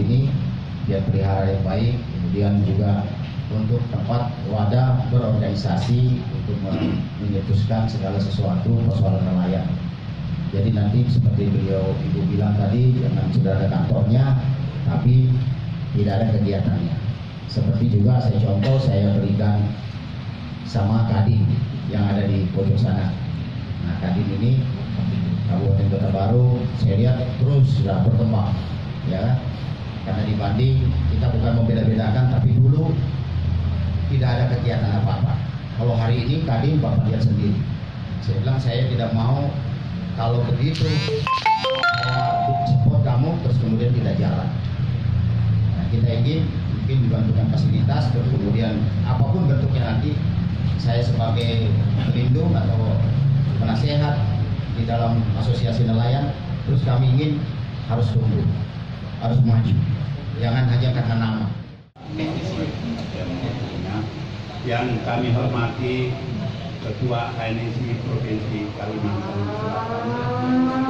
ini dia pelihara yang baik, kemudian juga untuk tempat wadah berorganisasi untuk memutuskan segala sesuatu persoalan nelayan. Jadi nanti seperti beliau ibu bilang tadi, jangan sudah ada kantornya tapi tidak ada kegiatannya. Seperti juga saya contoh saya berikan sama Kadin yang ada di pojok sana. Nah, Kadin ini Kabupaten Kota Baru saya lihat terus sudah berkembang, ya. Karena di banding kita bukan membeda-bedakan, tapi dulu tidak ada kegiatan apa-apa. Kalau hari ini Kadin Bapak lihat sendiri. Saya bilang saya tidak mau kalau begitu support kamu terus kemudian tidak jalan. Nah, kita ingin mungkin dibantukan fasilitas, terus kemudian apapun bentuknya nanti saya sebagai pelindung atau penasehat di dalam asosiasi nelayan, terus kami ingin harus tumbuh, harus maju, jangan hanya kata nama. Yang kami hormati Ketua HNSI Provinsi Kalimantan Selatan.